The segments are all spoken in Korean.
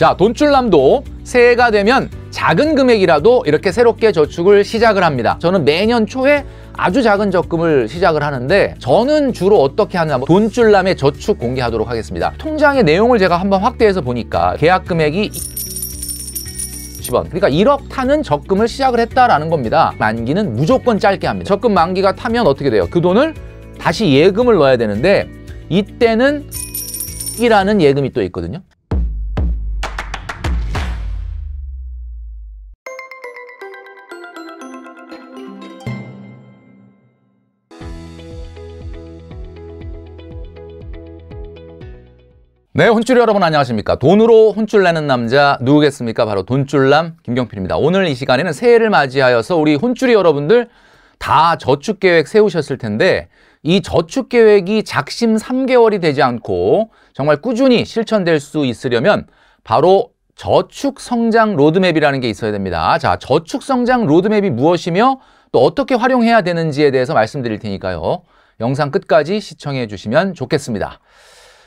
자, 돈쭐남도 새해가 되면 작은 금액이라도 이렇게 새롭게 저축을 시작을 합니다. 저는 매년 초에 아주 작은 적금을 시작을 하는데, 저는 주로 어떻게 하냐, 돈쭐남의 저축 공개하도록 하겠습니다. 통장의 내용을 제가 한번 확대해서 보니까 계약 금액이 10원, 그러니까 1억 타는 적금을 시작을 했다라는 겁니다. 만기는 무조건 짧게 합니다. 적금 만기가 타면 어떻게 돼요? 그 돈을 다시 예금을 넣어야 되는데, 이때는 이라는 예금이 또 있거든요. 네, 혼쭐 여러분 안녕하십니까? 돈으로 혼쭐 내는 남자 누구겠습니까? 바로 돈쭐남 김경필입니다. 오늘 이 시간에는 새해를 맞이하여서 우리 혼쭐이 여러분들 다 저축 계획 세우셨을 텐데, 이 저축 계획이 작심 3개월이 되지 않고 정말 꾸준히 실천될 수 있으려면 바로 저축 성장 로드맵이라는 게 있어야 됩니다. 자, 저축 성장 로드맵이 무엇이며 또 어떻게 활용해야 되는지에 대해서 말씀드릴 테니까요. 영상 끝까지 시청해 주시면 좋겠습니다.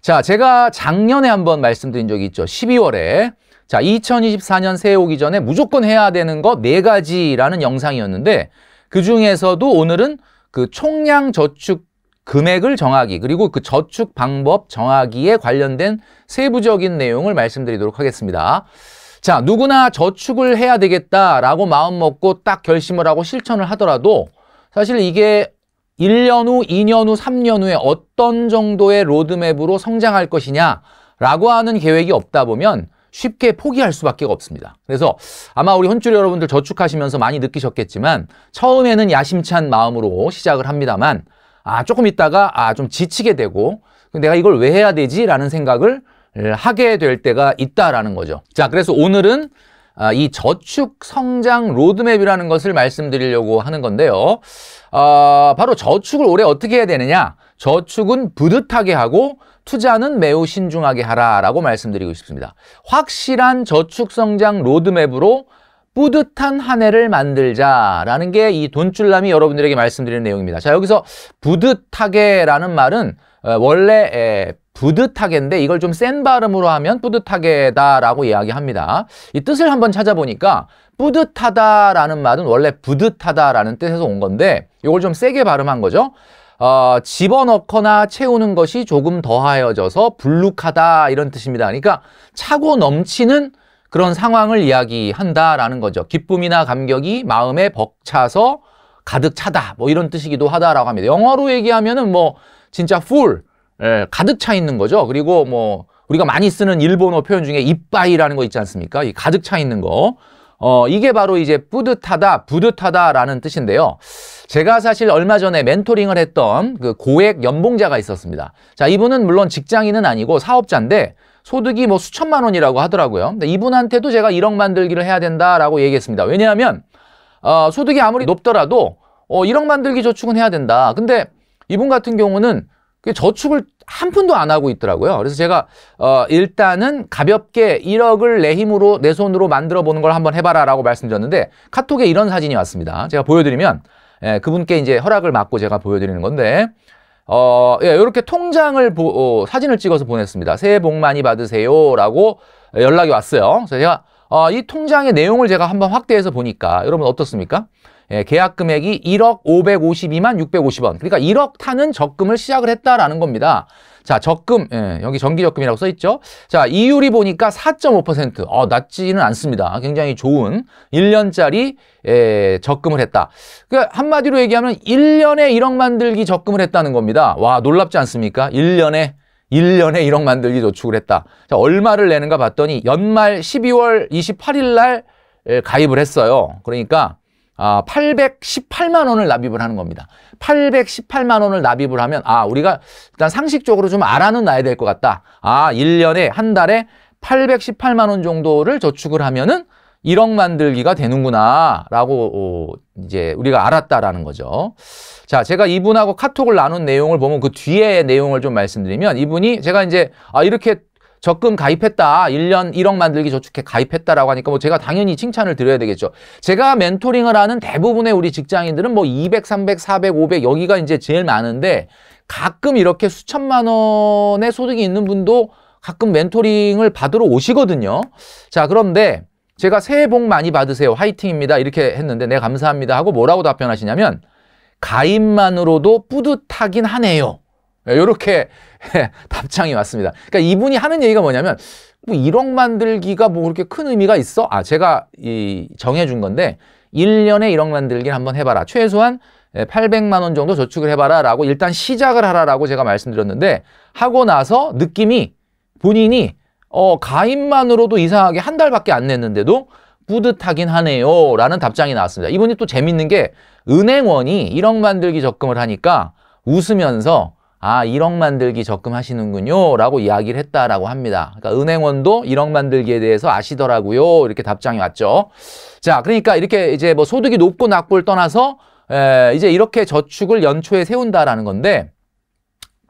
자, 제가 작년에 한번 말씀드린 적이 있죠. 12월에 자, 2024년 새해 오기 전에 무조건 해야 되는 거 4가지라는 영상이었는데, 그 중에서도 오늘은 그 총량 저축 금액을 정하기, 그리고 그 저축 방법 정하기에 관련된 세부적인 내용을 말씀드리도록 하겠습니다. 자, 누구나 저축을 해야 되겠다라고 마음먹고 딱 결심을 하고 실천을 하더라도, 사실 이게 1년 후, 2년 후, 3년 후에 어떤 정도의 로드맵으로 성장할 것이냐라고 하는 계획이 없다 보면 쉽게 포기할 수밖에 없습니다. 그래서 아마 우리 혼쭐 여러분들 저축하시면서 많이 느끼셨겠지만, 처음에는 야심찬 마음으로 시작을 합니다만, 조금 있다가 좀 지치게 되고, 내가 이걸 왜 해야 되지? 라는 생각을 하게 될 때가 있다라는 거죠. 자, 그래서 오늘은 이 저축 성장 로드맵이라는 것을 말씀드리려고 하는 건데요. 바로 저축을 올해 어떻게 해야 되느냐, 저축은 부듯하게 하고 투자는 매우 신중하게 하라라고 말씀드리고 싶습니다. 확실한 저축 성장 로드맵으로 뿌듯한 한 해를 만들자라는 게 이 돈쭐남이 여러분들에게 말씀드리는 내용입니다. 자, 여기서 부듯하게라는 말은 원래 부듯하게인데, 이걸 좀 센 발음으로 하면 뿌듯하게다라고 이야기합니다. 이 뜻을 한번 찾아보니까 뿌듯하다라는 말은 원래 부듯하다라는 뜻에서 온 건데, 이걸 좀 세게 발음한 거죠. 집어넣거나 채우는 것이 조금 더하여져서 불룩하다, 이런 뜻입니다. 그러니까 차고 넘치는 그런 상황을 이야기한다라는 거죠. 기쁨이나 감격이 마음에 벅차서 가득 차다, 뭐 이런 뜻이기도 하다라고 합니다. 영어로 얘기하면은 뭐 진짜 full, 가득 차 있는 거죠. 그리고 뭐 우리가 많이 쓰는 일본어 표현 중에 이빠이라는 거 있지 않습니까? 이 가득 차 있는 거. 이게 바로 이제 뿌듯하다, 부듯하다라는 뜻인데요. 제가 사실 얼마 전에 멘토링을 했던 그 고액 연봉자가 있었습니다. 자, 이분은 물론 직장인은 아니고 사업자인데 소득이 뭐 수천만 원이라고 하더라고요. 근데 이분한테도 제가 1억 만들기를 해야 된다라고 얘기했습니다. 왜냐하면 소득이 아무리 높더라도 1억 만들기 저축은 해야 된다. 근데 이분 같은 경우는 저축을 한 푼도 안 하고 있더라고요. 그래서 제가 일단은 가볍게 1억을 내 힘으로, 내 손으로 만들어 보는 걸 한번 해봐라 라고 말씀드렸는데, 카톡에 이런 사진이 왔습니다. 제가 보여드리면, 예, 그분께 이제 허락을 받고 제가 보여드리는 건데, 예, 이렇게 통장을 사진을 찍어서 보냈습니다. 새해 복 많이 받으세요 라고 연락이 왔어요. 그래서 제가 이 통장의 내용을 제가 한번 확대해서 보니까, 여러분 어떻습니까? 예, 계약 금액이 1억 552만 650원. 그러니까 1억 타는 적금을 시작을 했다라는 겁니다. 자, 적금, 예, 여기 정기적금이라고 써있죠. 자, 이율이 보니까 4.5%. 낮지는 않습니다. 굉장히 좋은 1년짜리 적금을 했다. 그러니까 한마디로 얘기하면 1년에 1억 만들기 적금을 했다는 겁니다. 와, 놀랍지 않습니까? 1년에 1억 만들기 저축을 했다. 자, 얼마를 내는가 봤더니 연말 12월 28일 날 가입을 했어요. 그러니까 818만 원을 납입을 하는 겁니다. 818만 원을 납입을 하면, 우리가 일단 상식적으로 좀 알아놔야 될 것 같다. 1년에, 한 달에 818만 원 정도를 저축을 하면은 1억 만들기가 되는구나 라고 이제 우리가 알았다라는 거죠. 자, 제가 이분하고 카톡을 나눈 내용을 보면 그 뒤에 내용을 좀 말씀드리면, 이분이 제가 이제 이렇게 적금 가입했다, 1년 1억 만들기 저축해 가입했다라고 하니까 뭐 제가 당연히 칭찬을 드려야 되겠죠. 제가 멘토링을 하는 대부분의 우리 직장인들은 뭐 200, 300, 400, 500 여기가 이제 제일 많은데, 가끔 이렇게 수천만 원의 소득이 있는 분도 가끔 멘토링을 받으러 오시거든요. 자, 그런데 제가 새해 복 많이 받으세요, 화이팅입니다 이렇게 했는데 네 감사합니다 하고 뭐라고 답변하시냐면 가입만으로도 뿌듯하긴 하네요, 이렇게 답장이 왔습니다. 그러니까 이분이 하는 얘기가 뭐냐면 뭐 1억 만들기가 뭐 그렇게 큰 의미가 있어? 아, 제가 정해준 건데 1년에 1억 만들기를 한번 해봐라, 최소한 800만 원 정도 저축을 해봐라 라고 일단 시작을 하라라고 제가 말씀드렸는데 하고 나서 느낌이 본인이 가입만으로도 이상하게 한 달밖에 안 냈는데도 뿌듯하긴 하네요 라는 답장이 나왔습니다. 이분이 또 재밌는 게 은행원이 1억 만들기 적금을 하니까 웃으면서 아, 1억 만들기 적금 하시는군요 라고 이야기를 했다라고 합니다. 그러니까 은행원도 1억 만들기에 대해서 아시더라고요 이렇게 답장이 왔죠. 자, 그러니까 이렇게 이제 뭐 소득이 높고 낮고를 떠나서 이제 이렇게 저축을 연초에 세운다라는 건데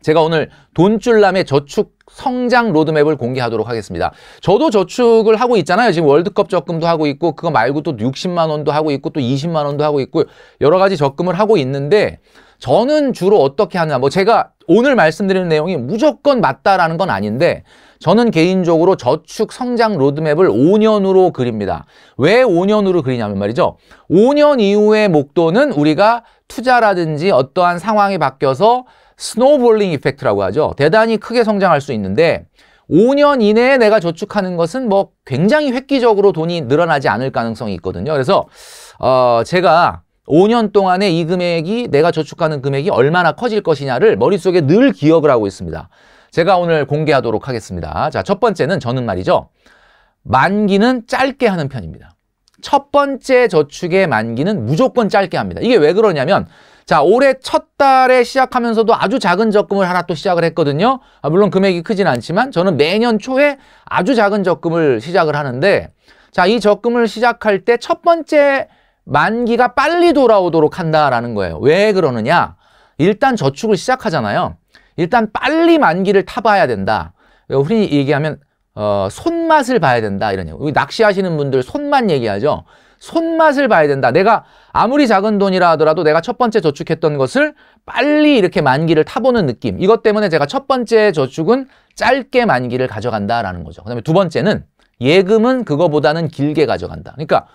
제가 오늘 돈쭐남의 저축 성장 로드맵을 공개하도록 하겠습니다. 저도 저축을 하고 있잖아요. 지금 월드컵 적금도 하고 있고 그거 말고 또 60만 원도 하고 있고 또 20만 원도 하고 있고 여러 가지 적금을 하고 있는데 저는 주로 어떻게 하냐, 뭐 제가 오늘 말씀드리는 내용이 무조건 맞다라는 건 아닌데 저는 개인적으로 저축 성장 로드맵을 5년으로 그립니다. 왜 5년으로 그리냐면 말이죠, 5년 이후의 목도는 우리가 투자라든지 어떠한 상황이 바뀌어서 스노우볼링 이펙트라고 하죠. 대단히 크게 성장할 수 있는데 5년 이내에 내가 저축하는 것은 뭐 굉장히 획기적으로 돈이 늘어나지 않을 가능성이 있거든요. 그래서 제가 5년 동안에 이 금액이 내가 저축하는 금액이 얼마나 커질 것이냐를 머릿속에 늘 기억을 하고 있습니다. 제가 오늘 공개하도록 하겠습니다. 자, 첫 번째는 저는 말이죠, 만기는 짧게 하는 편입니다. 첫 번째 저축의 만기는 무조건 짧게 합니다. 이게 왜 그러냐면 자, 올해 첫 달에 시작하면서도 아주 작은 적금을 하나 또 시작을 했거든요. 아, 물론 금액이 크진 않지만 저는 매년 초에 아주 작은 적금을 시작을 하는데 자, 이 적금을 시작할 때 첫 번째 만기가 빨리 돌아오도록 한다라는 거예요. 왜 그러느냐? 일단 저축을 시작하잖아요. 일단 빨리 만기를 타봐야 된다. 흔히 얘기하면 손맛을 봐야 된다 이런 얘기. 낚시하시는 분들 손맛 얘기하죠. 손맛을 봐야 된다. 내가 아무리 작은 돈이라 하더라도 내가 첫 번째 저축했던 것을 빨리 이렇게 만기를 타보는 느낌. 이것 때문에 제가 첫 번째 저축은 짧게 만기를 가져간다라는 거죠. 그다음에 두 번째는 예금은 그거보다는 길게 가져간다. 그러니까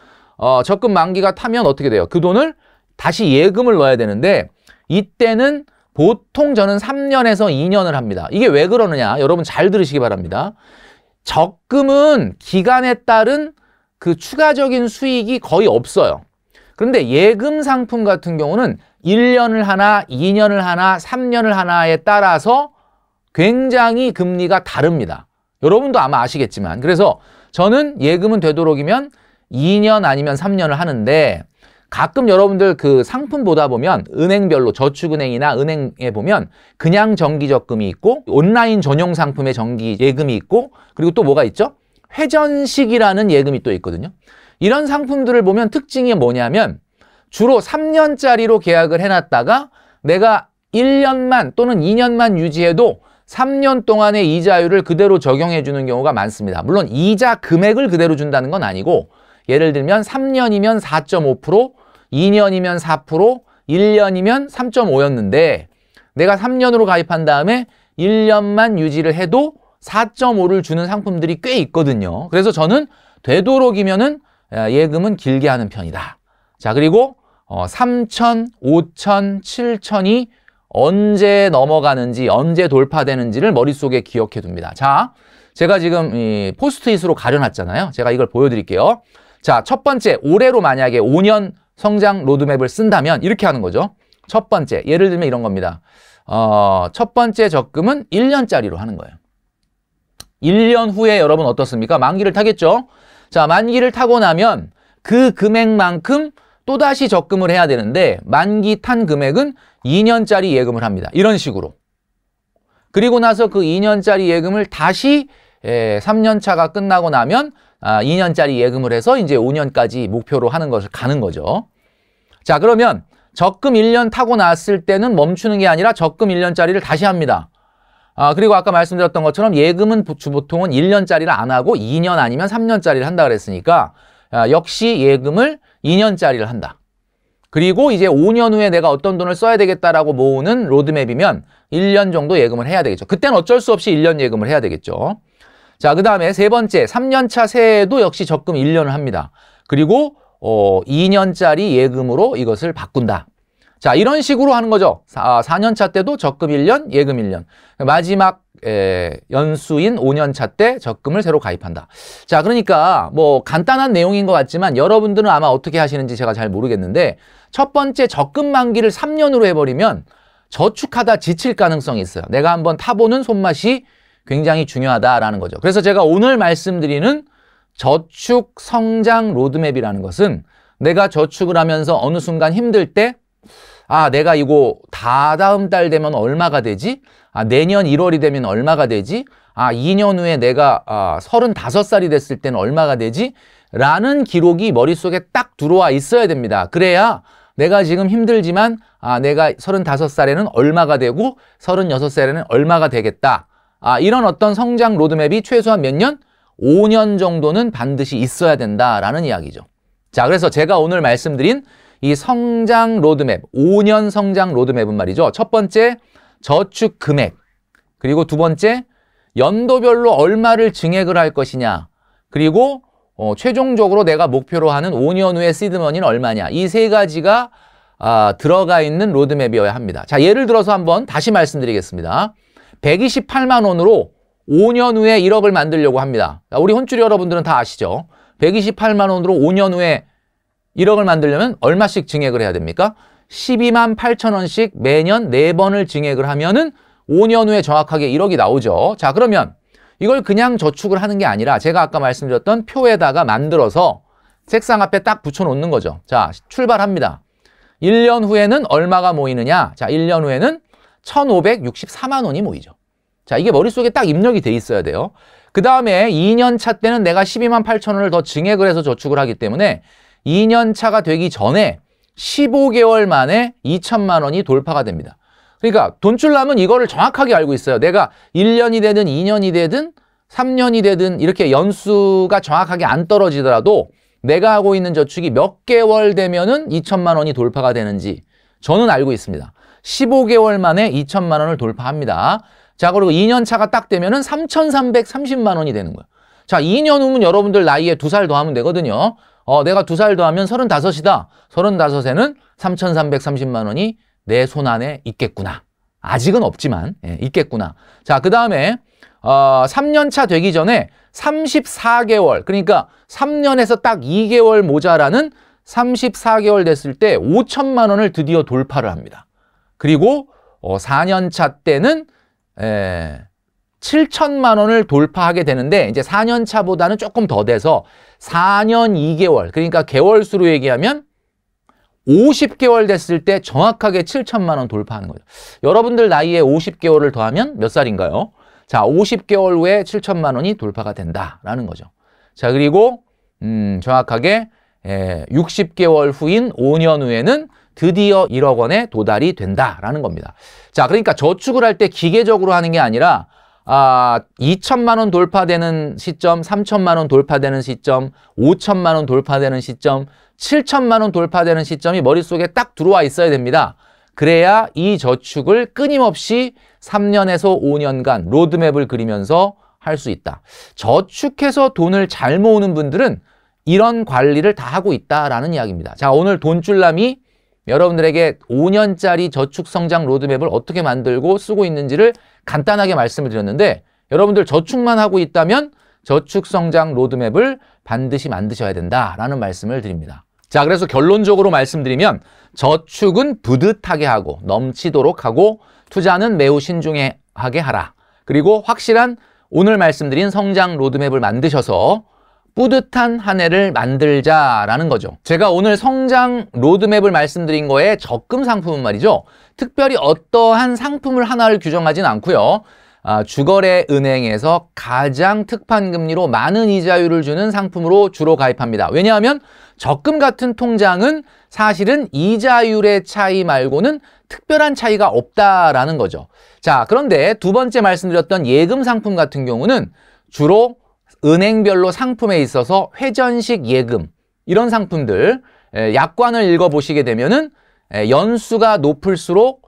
적금 만기가 타면 어떻게 돼요? 그 돈을 다시 예금을 넣어야 되는데 이때는 보통 저는 3년에서 2년을 합니다. 이게 왜 그러느냐? 여러분 잘 들으시기 바랍니다. 적금은 기간에 따른 그 추가적인 수익이 거의 없어요. 그런데 예금 상품 같은 경우는 1년을 하나, 2년을 하나, 3년을 하나에 따라서 굉장히 금리가 다릅니다. 여러분도 아마 아시겠지만. 그래서 저는 예금은 되도록이면 2년 아니면 3년을 하는데 가끔 여러분들 그 상품 보다 보면 은행별로 저축은행이나 은행에 보면 그냥 정기적금이 있고 온라인 전용 상품의 정기 예금이 있고 그리고 또 뭐가 있죠? 회전식이라는 예금이 또 있거든요. 이런 상품들을 보면 특징이 뭐냐면 주로 3년짜리로 계약을 해놨다가 내가 1년만 또는 2년만 유지해도 3년 동안의 이자율을 그대로 적용해주는 경우가 많습니다. 물론 이자 금액을 그대로 준다는 건 아니고 예를 들면 3년이면 4.5%, 2년이면 4%, 1년이면 3.5였는데 내가 3년으로 가입한 다음에 1년만 유지를 해도 4.5를 주는 상품들이 꽤 있거든요. 그래서 저는 되도록이면은 예금은 길게 하는 편이다. 자, 그리고 3천, 5천, 7천이 언제 넘어가는지, 언제 돌파되는지를 머릿속에 기억해 둡니다. 자, 제가 지금 이 포스트잇으로 가려놨잖아요. 제가 이걸 보여드릴게요. 자, 첫 번째, 올해로 만약에 5년 성장 로드맵을 쓴다면 이렇게 하는 거죠. 첫 번째, 예를 들면 이런 겁니다. 첫 번째 적금은 1년짜리로 하는 거예요. 1년 후에 여러분 어떻습니까? 만기를 타겠죠? 자, 만기를 타고 나면 그 금액만큼 또다시 적금을 해야 되는데 만기 탄 금액은 2년짜리 예금을 합니다. 이런 식으로. 그리고 나서 그 2년짜리 예금을 다시 3년차가 끝나고 나면 2년짜리 예금을 해서 이제 5년까지 목표로 하는 것을 가는 거죠. 자, 그러면 적금 1년 타고 났을 때는 멈추는 게 아니라 적금 1년짜리를 다시 합니다. 그리고 아까 말씀드렸던 것처럼 예금은 보통은 1년짜리를 안 하고 2년 아니면 3년짜리를 한다 그랬으니까 역시 예금을 2년짜리를 한다. 그리고 이제 5년 후에 내가 어떤 돈을 써야 되겠다라고 모으는 로드맵이면 1년 정도 예금을 해야 되겠죠. 그땐 어쩔 수 없이 1년 예금을 해야 되겠죠. 자, 그 다음에 세 번째, 3년차 세에도 역시 적금 1년을 합니다. 그리고 2년짜리 예금으로 이것을 바꾼다. 자, 이런 식으로 하는 거죠. 4년차 때도 적금 1년, 예금 1년. 마지막 연수인 5년차 때 적금을 새로 가입한다. 자, 그러니까 뭐 간단한 내용인 것 같지만 여러분들은 아마 어떻게 하시는지 제가 잘 모르겠는데 첫 번째 적금 만기를 3년으로 해버리면 저축하다 지칠 가능성이 있어요. 내가 한번 타보는 손맛이 굉장히 중요하다라는 거죠. 그래서 제가 오늘 말씀드리는 저축 성장 로드맵이라는 것은 내가 저축을 하면서 어느 순간 힘들 때 아, 내가 이거 다다음 달 되면 얼마가 되지? 아, 내년 1월이 되면 얼마가 되지? 아, 2년 후에 내가 35살이 됐을 때는 얼마가 되지? 라는 기록이 머릿속에 딱 들어와 있어야 됩니다. 그래야 내가 지금 힘들지만 아, 내가 35살에는 얼마가 되고 36살에는 얼마가 되겠다. 아, 이런 어떤 성장 로드맵이 최소한 몇 년? 5년 정도는 반드시 있어야 된다라는 이야기죠. 자, 그래서 제가 오늘 말씀드린 이 성장 로드맵, 5년 성장 로드맵은 말이죠. 첫 번째, 저축 금액. 그리고 두 번째, 연도별로 얼마를 증액을 할 것이냐. 그리고 최종적으로 내가 목표로 하는 5년 후의 시드머니는 얼마냐. 이 세 가지가 들어가 있는 로드맵이어야 합니다. 자, 예를 들어서 한번 다시 말씀드리겠습니다. 128만 원으로 5년 후에 1억을 만들려고 합니다. 우리 혼쭐이 여러분들은 다 아시죠? 128만 원으로 5년 후에 1억을 만들려면 얼마씩 증액을 해야 됩니까? 12만 8천 원씩 매년 4번을 증액을 하면은 5년 후에 정확하게 1억이 나오죠. 자, 그러면 이걸 그냥 저축을 하는 게 아니라 제가 아까 말씀드렸던 표에다가 만들어서 책상 앞에 딱 붙여놓는 거죠. 자, 출발합니다. 1년 후에는 얼마가 모이느냐? 자, 1년 후에는 1,564만 원이 모이죠. 자, 이게 머릿속에 딱 입력이 돼 있어야 돼요. 그 다음에 2년 차 때는 내가 12만 8천 원을 더 증액을 해서 저축을 하기 때문에 2년 차가 되기 전에 15개월 만에 2천만 원이 돌파가 됩니다. 그러니까 돈쭐남은 이거를 정확하게 알고 있어요. 내가 1년이 되든 2년이 되든 3년이 되든 이렇게 연수가 정확하게 안 떨어지더라도 내가 하고 있는 저축이 몇 개월 되면은 2천만 원이 돌파가 되는지 저는 알고 있습니다. 15개월 만에 2천만 원을 돌파합니다. 자, 그리고 2년 차가 딱 되면은 3,330만 원이 되는 거예요. 자, 2년 후면 여러분들 나이에 2살 더 하면 되거든요. 내가 2살 더하면 35이다. 35에는 3,330만 원이 내 손 안에 있겠구나. 아직은 없지만 있겠구나. 자, 그 다음에 3년 차 되기 전에 34개월, 그러니까 3년에서 딱 2개월 모자라는 34개월 됐을 때 5천만 원을 드디어 돌파를 합니다. 그리고 4년 차 때는 7천만 원을 돌파하게 되는데 이제 4년 차보다는 조금 더 돼서 4년 2개월, 그러니까 개월 수로 얘기하면 50개월 됐을 때 정확하게 7천만 원 돌파하는 거죠. 여러분들 나이에 50개월을 더하면 몇 살인가요? 자, 50개월 후에 7천만 원이 돌파가 된다라는 거죠. 자, 그리고 정확하게 60개월 후인 5년 후에는 드디어 1억 원에 도달이 된다라는 겁니다. 자, 그러니까 저축을 할 때 기계적으로 하는 게 아니라 2천만 원 돌파되는 시점, 3천만 원 돌파되는 시점, 5천만 원 돌파되는 시점, 7천만 원 돌파되는 시점이 머릿속에 딱 들어와 있어야 됩니다. 그래야 이 저축을 끊임없이 3년에서 5년간 로드맵을 그리면서 할 수 있다. 저축해서 돈을 잘 모으는 분들은 이런 관리를 다 하고 있다라는 이야기입니다. 자, 오늘 돈쭐남이 여러분들에게 5년짜리 저축성장 로드맵을 어떻게 만들고 쓰고 있는지를 간단하게 말씀을 드렸는데 여러분들 저축만 하고 있다면 저축성장 로드맵을 반드시 만드셔야 된다라는 말씀을 드립니다. 자, 그래서 결론적으로 말씀드리면 저축은 뿌듯하게 하고 넘치도록 하고 투자는 매우 신중하게 하라. 그리고 확실한 오늘 말씀드린 성장 로드맵을 만드셔서 뿌듯한 한 해를 만들자라는 거죠. 제가 오늘 성장 로드맵을 말씀드린 거에 적금 상품은 말이죠. 특별히 어떠한 상품을 하나를 규정하진 않고요. 주거래 은행에서 가장 특판 금리로 많은 이자율을 주는 상품으로 주로 가입합니다. 왜냐하면 적금 같은 통장은 사실은 이자율의 차이 말고는 특별한 차이가 없다라는 거죠. 자, 그런데 두 번째 말씀드렸던 예금 상품 같은 경우는 주로 은행별로 상품에 있어서 회전식 예금 이런 상품들 약관을 읽어보시게 되면은 연수가 높을수록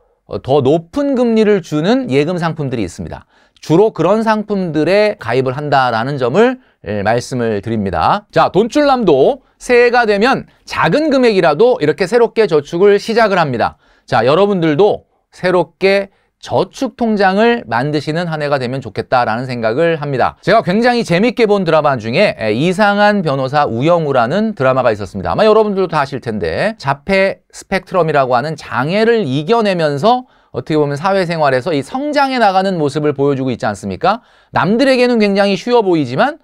더 높은 금리를 주는 예금 상품들이 있습니다. 주로 그런 상품들에 가입을 한다라는 점을 말씀을 드립니다. 자, 돈쭐남도 새해가 되면 작은 금액이라도 이렇게 새롭게 저축을 시작을 합니다. 자, 여러분들도 새롭게 저축 통장을 만드시는 한 해가 되면 좋겠다라는 생각을 합니다. 제가 굉장히 재밌게 본 드라마 중에 이상한 변호사 우영우라는 드라마가 있었습니다. 아마 여러분들도 다 아실 텐데, 자폐 스펙트럼이라고 하는 장애를 이겨내면서 어떻게 보면 사회생활에서 이 성장해 나가는 모습을 보여주고 있지 않습니까? 남들에게는 굉장히 쉬워 보이지만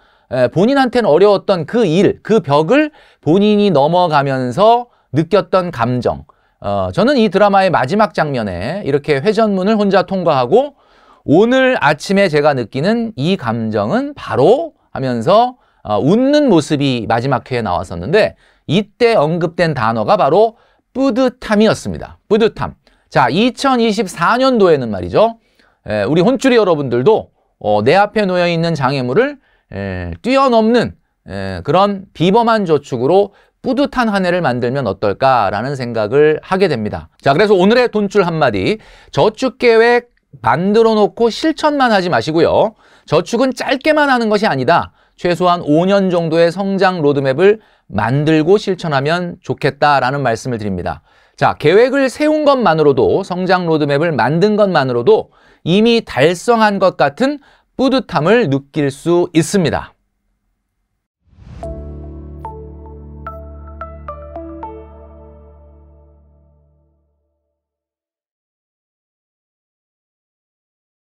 본인한테는 어려웠던 그 일, 그 벽을 본인이 넘어가면서 느꼈던 감정, 저는 이 드라마의 마지막 장면에 이렇게 회전문을 혼자 통과하고 오늘 아침에 제가 느끼는 이 감정은 바로 하면서 웃는 모습이 마지막 회에 나왔었는데, 이때 언급된 단어가 바로 뿌듯함이었습니다. 뿌듯함. 자, 2024년도에는 말이죠, 우리 혼쭐이 여러분들도 내 앞에 놓여있는 장애물을 뛰어넘는 그런 비범한 저축으로 뿌듯한 한 해를 만들면 어떨까라는 생각을 하게 됩니다. 자, 그래서 오늘의 돈줄 한마디, 저축계획 만들어 놓고 실천만 하지 마시고요. 저축은 짧게만 하는 것이 아니다. 최소한 5년 정도의 성장 로드맵을 만들고 실천하면 좋겠다라는 말씀을 드립니다. 자, 계획을 세운 것만으로도, 성장 로드맵을 만든 것만으로도 이미 달성한 것 같은 뿌듯함을 느낄 수 있습니다.